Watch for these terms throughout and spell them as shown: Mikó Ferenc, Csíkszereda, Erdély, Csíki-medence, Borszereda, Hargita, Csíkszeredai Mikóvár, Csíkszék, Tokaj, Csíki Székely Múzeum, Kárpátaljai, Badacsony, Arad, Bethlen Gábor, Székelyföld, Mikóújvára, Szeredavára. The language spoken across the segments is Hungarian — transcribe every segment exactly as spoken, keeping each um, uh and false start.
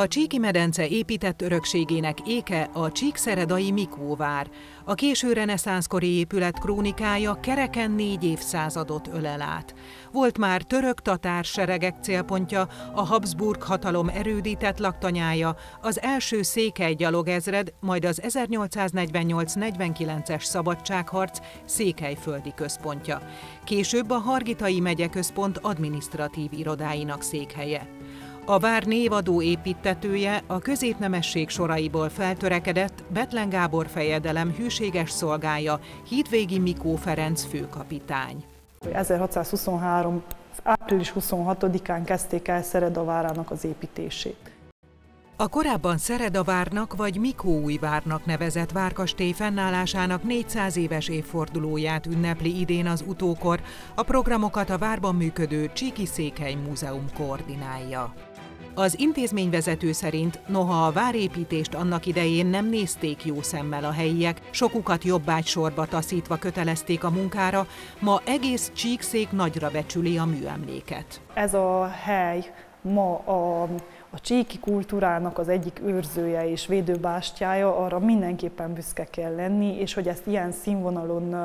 A Csíki-medence épített örökségének éke a csíkszeredai Mikóvár. A késő reneszánszkori épület krónikája kereken négy évszázadot ölel át. Volt már török-tatár seregek célpontja, a Habsburg hatalom erődített laktanyája, az első székely gyalogezred, majd az ezernyolcszáznegyvennyolc negyvenkilences szabadságharc székelyföldi központja. Később a Hargitai megyeközpont adminisztratív irodáinak székhelye. A vár névadó építtetője, a középnemesség soraiból feltörekedett Bethlen Gábor fejedelem hűséges szolgája, hídvégi Mikó Ferenc főkapitány. ezerhatszázhuszonhárom. április huszonhatodikán kezdték el Szeredavárának az építését. A korábban Szeredavárnak vagy Mikóújvárnak nevezett várkastély fennállásának négyszáz éves évfordulóját ünnepli idén az utókor, a programokat a várban működő Csíki Székely Múzeum koordinálja. Az intézményvezető szerint, noha a várépítést annak idején nem nézték jó szemmel a helyiek, sokukat jobbágysorba taszítva kötelezték a munkára, ma egész Csíkszék nagyra becsüli a műemléket. Ez a hely ma a... A csíki kultúrának az egyik őrzője és védőbástyája, arra mindenképpen büszke kell lenni, és hogy ezt ilyen színvonalon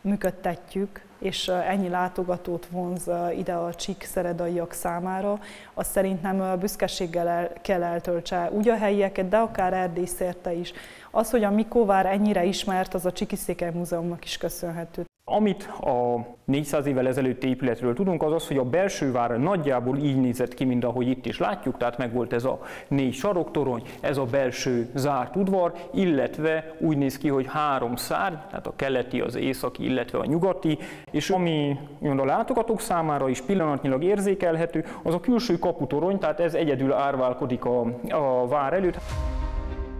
működtetjük, és ennyi látogatót vonz ide a csíkszeredaiak számára, azt szerintem büszkeséggel el, kell eltöltse úgy a helyieket, de akár Erdély szerte is. Az, hogy a Mikóvár ennyire ismert, az a Csíki Székely Múzeumnak is köszönhető. Amit a négyszáz évvel ezelőtti épületről tudunk, az az, hogy a belső vár nagyjából így nézett ki, mint ahogy itt is látjuk, tehát megvolt ez a négy saroktorony, ez a belső zárt udvar, illetve úgy néz ki, hogy három szárny, tehát a keleti, az északi, illetve a nyugati, és ami a látogatók számára is pillanatnyilag érzékelhető, az a külső kaputorony, tehát ez egyedül árválkodik a, a vár előtt.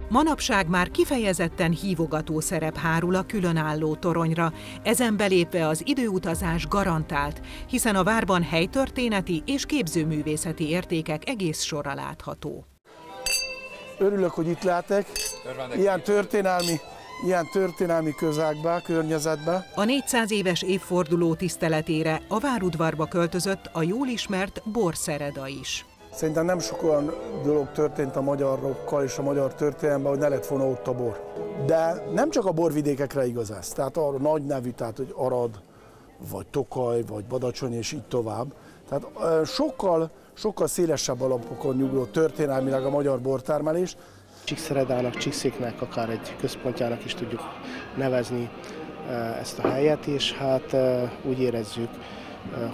Manapság már kifejezetten hívogató szerep hárul a különálló toronyra, ezen belépve az időutazás garantált, hiszen a várban helytörténeti és képzőművészeti értékek egész sora látható. Örülök, hogy itt lehetek, ilyen történelmi, ilyen történelmi közákba, környezetbe. A négyszáz éves évforduló tiszteletére a várudvarba költözött a jól ismert Borszereda is. Szerintem nem sok olyan dolog történt a magyarokkal és a magyar történelemben, hogy ne lett volna ott a bor. De nem csak a borvidékekre igaz ez, tehát arra nagy nevű, tehát hogy Arad, vagy Tokaj, vagy Badacsony és így tovább. Tehát sokkal, sokkal szélesebb alapokon nyugló történelmileg a magyar bortermelés. Csíkszeredának, Csíkszéknek, akár egy központjának is tudjuk nevezni ezt a helyet, és hát úgy érezzük,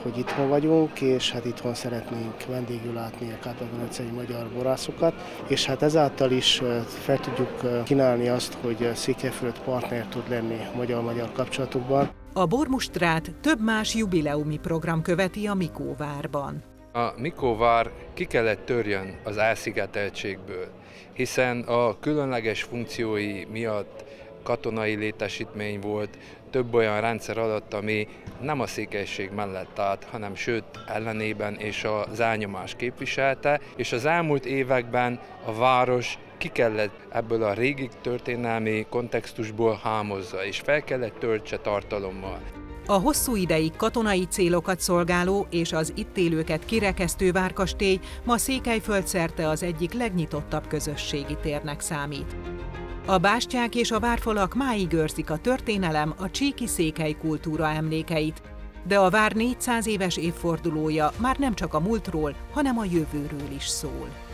hogy itthon vagyunk, és hát itthon szeretnénk vendégül látni a kárpátaljai magyar borászokat, és hát ezáltal is fel tudjuk kínálni azt, hogy Székelyföld partner tud lenni magyar-magyar kapcsolatokban. A bormustrát több más jubileumi program követi a Mikóvárban. A Mikóvár ki kellett törjön az elszigeteltségből, hiszen a különleges funkciói miatt katonai létesítmény volt, több olyan rendszer alatt, ami nem a székelység mellett állt, hanem sőt ellenében és az elnyomás képviselte, és az elmúlt években a város ki kellett ebből a régi történelmi kontextusból hámozza, és fel kellett töltse tartalommal. A hosszú ideig katonai célokat szolgáló és az itt élőket kirekesztő várkastély ma Székelyföld szerte az egyik legnyitottabb közösségi térnek számít. A bástyák és a várfalak máig őrzik a történelem, a csíki-székely kultúra emlékeit, de a vár négyszáz éves évfordulója már nem csak a múltról, hanem a jövőről is szól.